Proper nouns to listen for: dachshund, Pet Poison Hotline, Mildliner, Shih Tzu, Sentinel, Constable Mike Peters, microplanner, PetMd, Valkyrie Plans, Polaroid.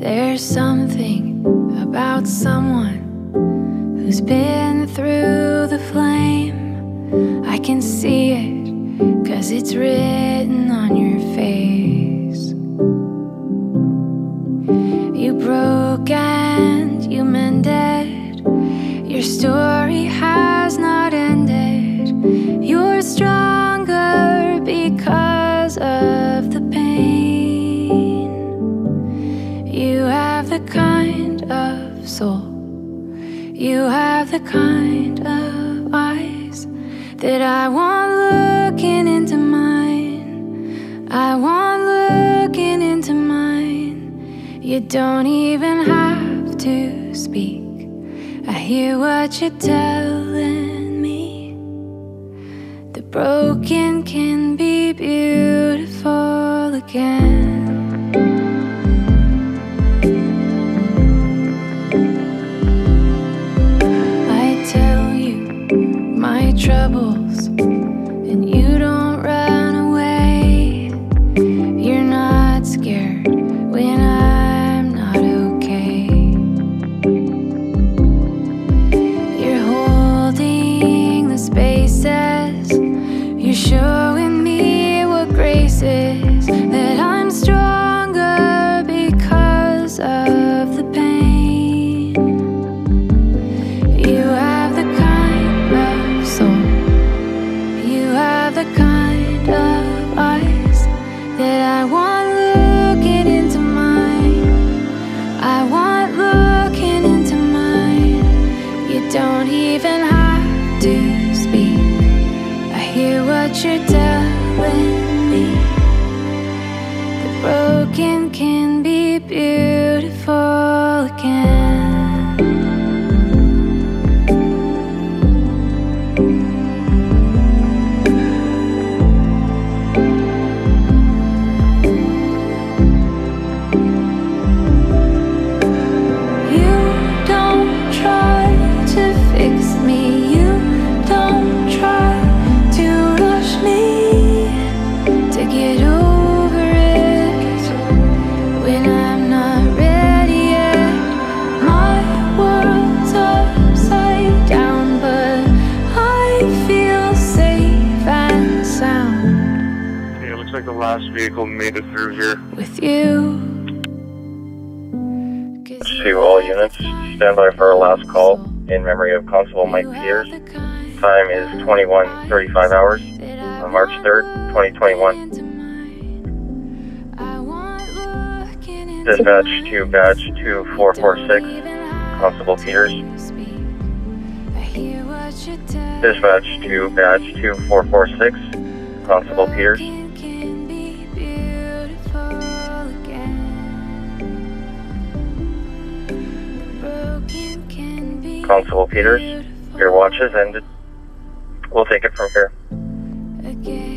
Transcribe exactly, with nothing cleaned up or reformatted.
There's something about someone who's been through the flame. I can see it, 'cause it's written on your face. You broke and you mended. Your story has not ended. You're stronger because of the pain. You have the kind of soul, you have the kind of eyes that I want looking into mine. I want looking into mine. You don't even have to speak, I hear what you're telling me. The broken can be beautiful again. I tell you my troubles, and you don't run away. You're not scared when I spaces. You're showing me what grace is, that I'm stronger because of the pain. You have the kind of soul, you have the kind of eyes that I want looking into mine. I want looking into mine. You don't even have to speak, I hear what you're telling me. The broken can be beautiful again. You don't try to fix me, you don't try to rush me to get over it when I'm not ready yet. My world's upside down, but I feel safe and sound. Hey, it looks like the last vehicle made it through here. With you. To all units, stand by for our last call in memory of Constable Mike Peters. Time is twenty-one thirty-five hours on March third, twenty twenty-one. Dispatch to Badge two four four six, Constable Peters. Dispatch to Badge two four four six, Constable Peters. Constable Peters, your watch has ended. We'll take it from here.